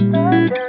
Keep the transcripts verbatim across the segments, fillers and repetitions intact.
Thank you.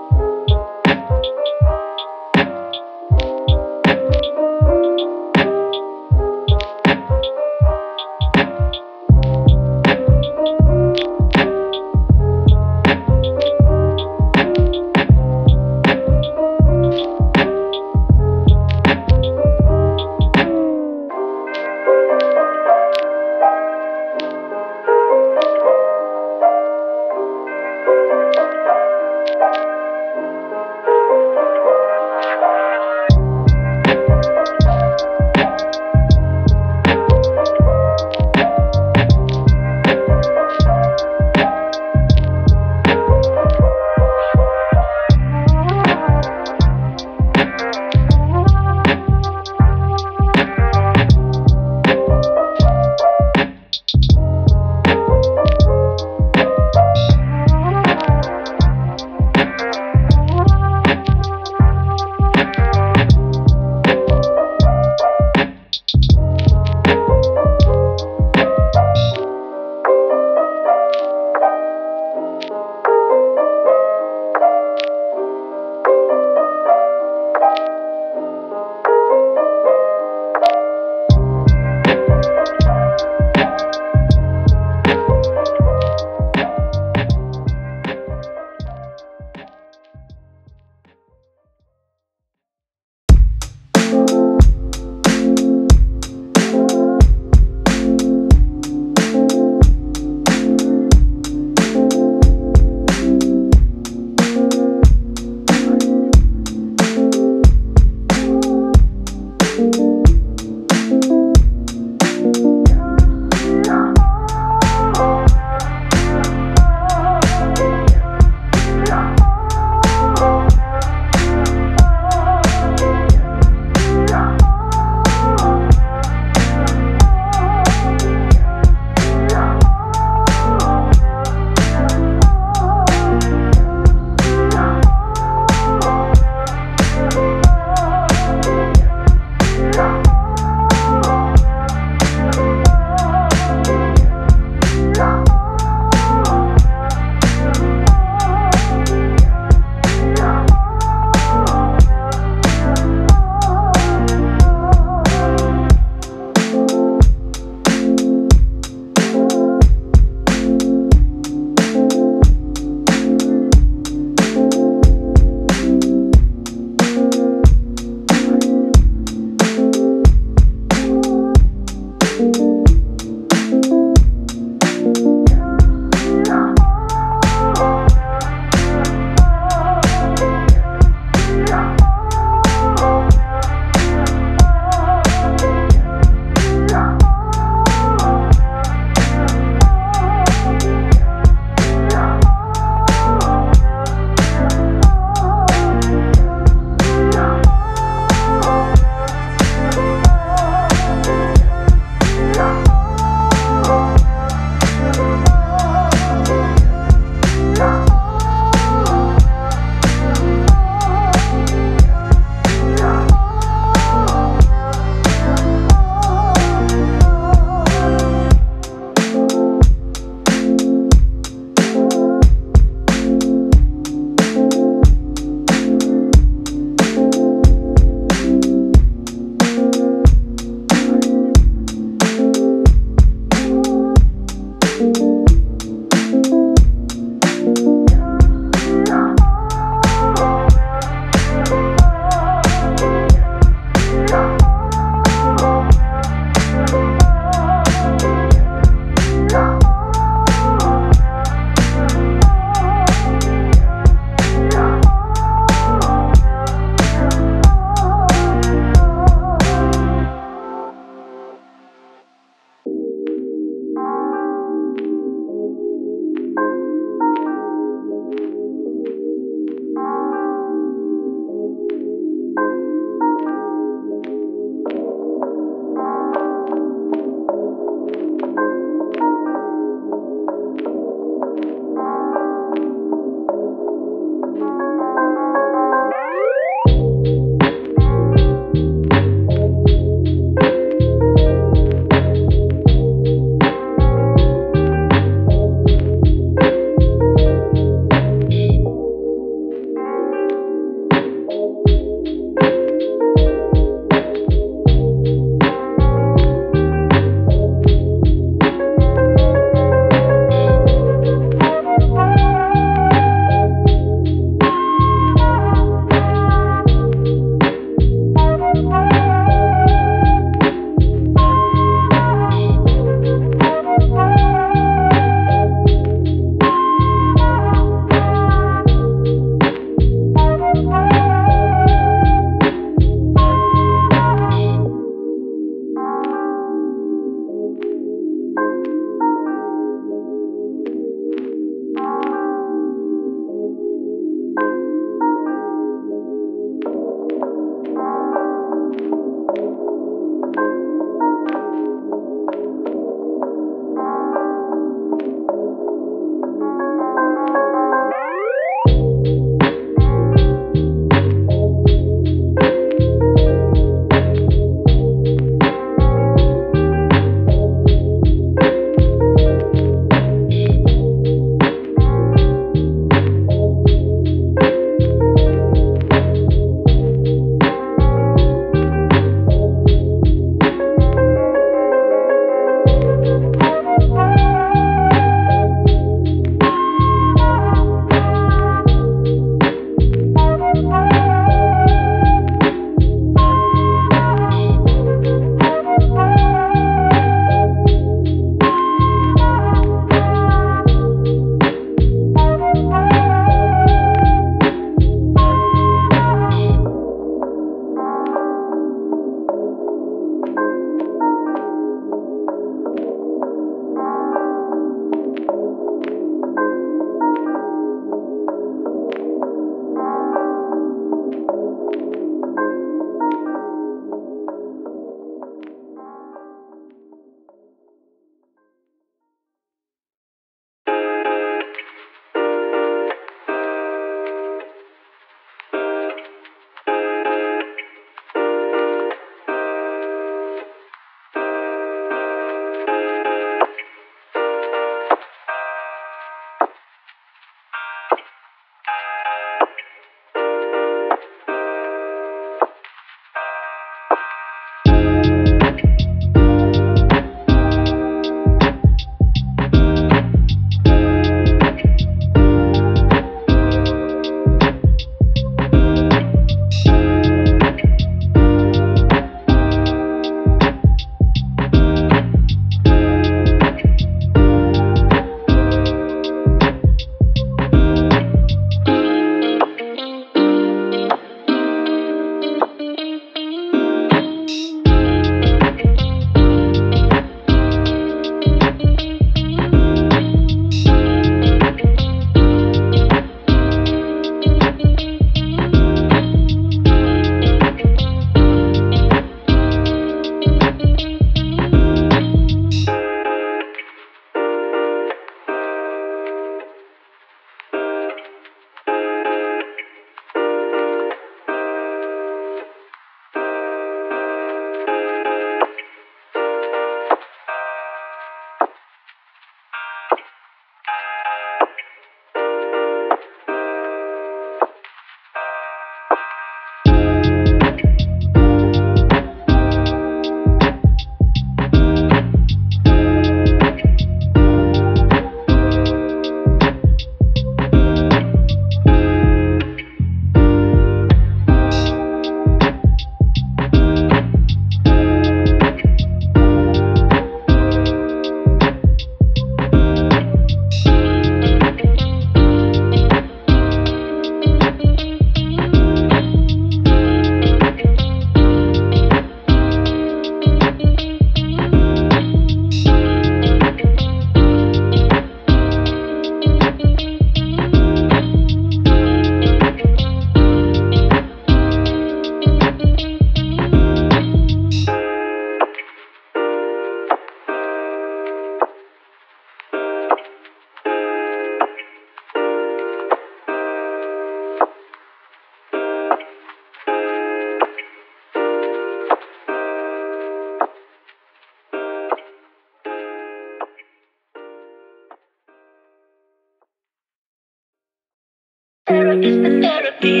what is the therapy?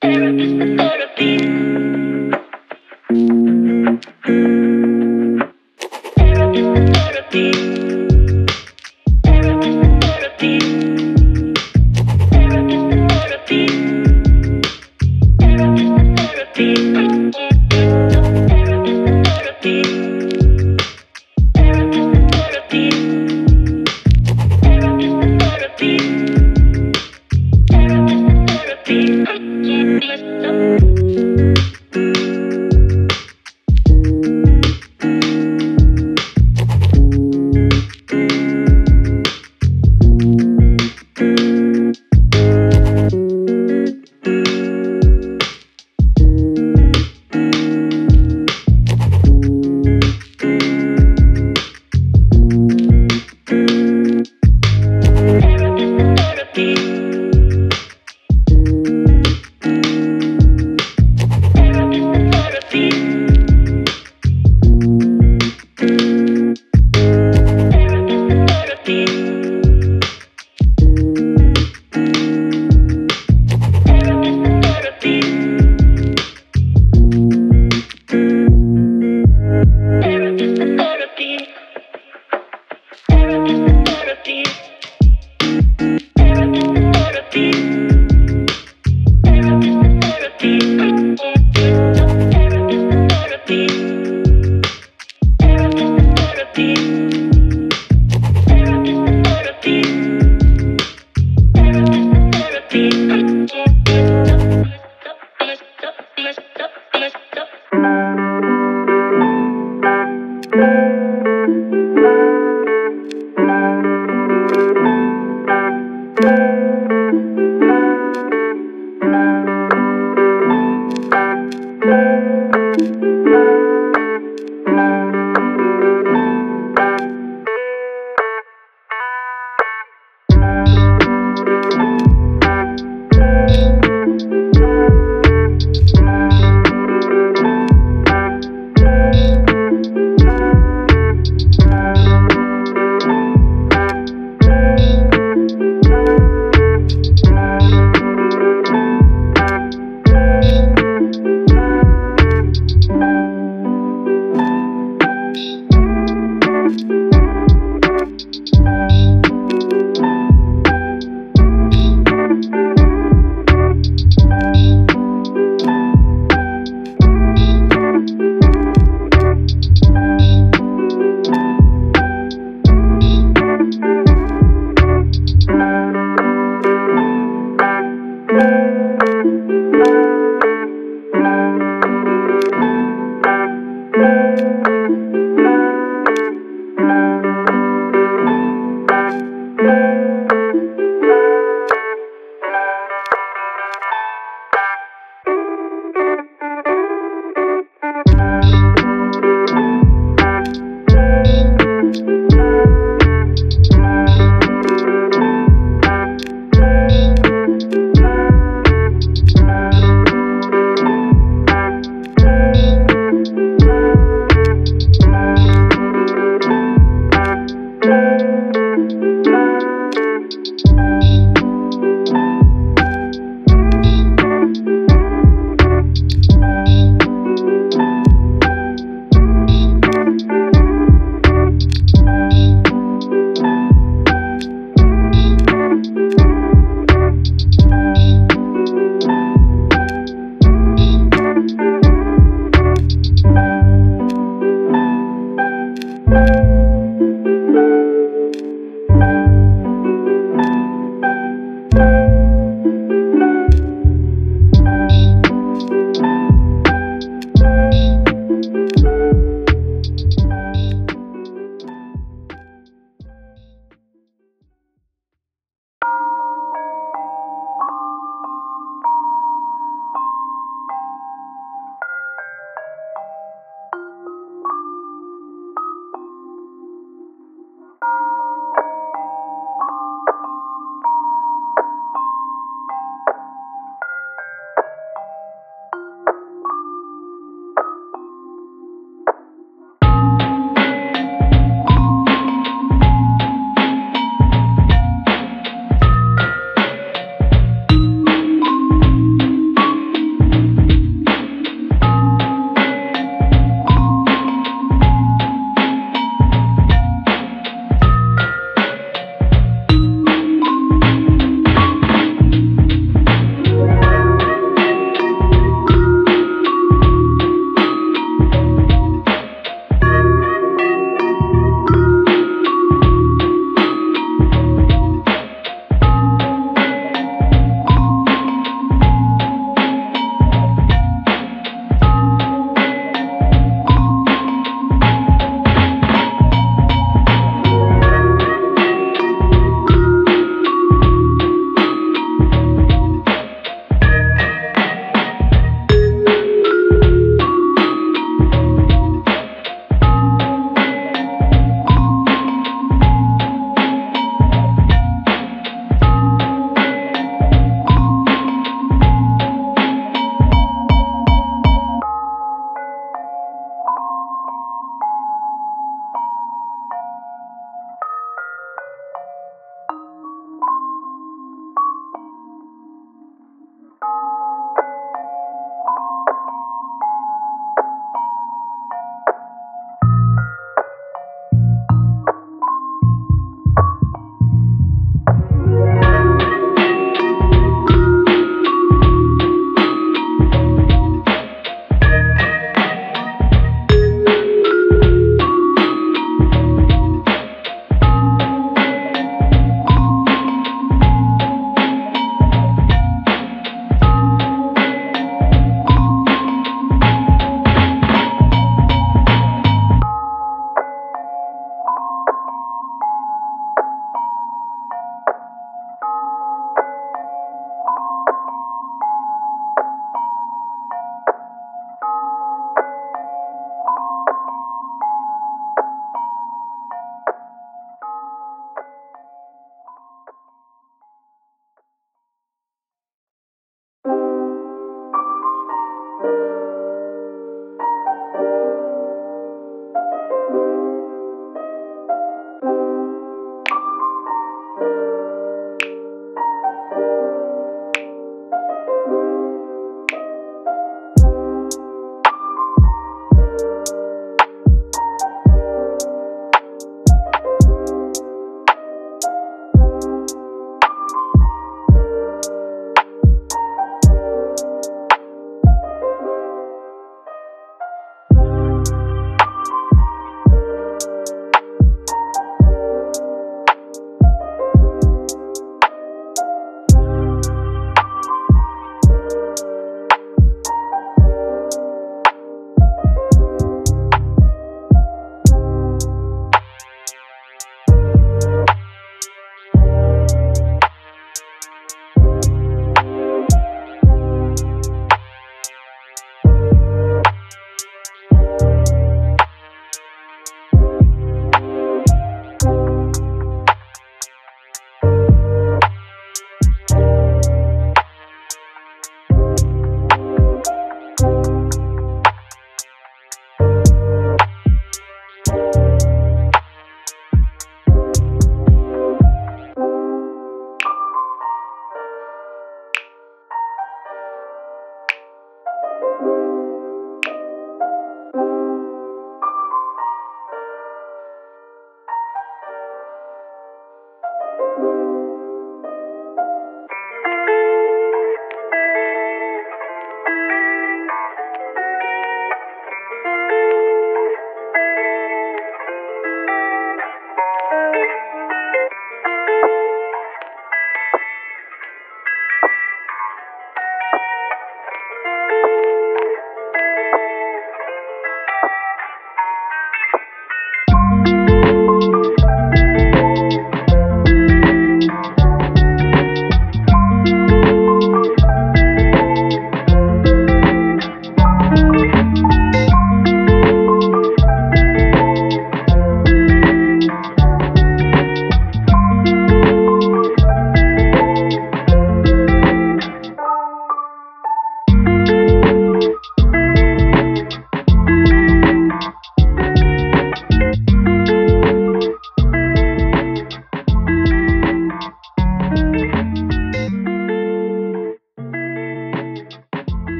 Therapist, the therapy.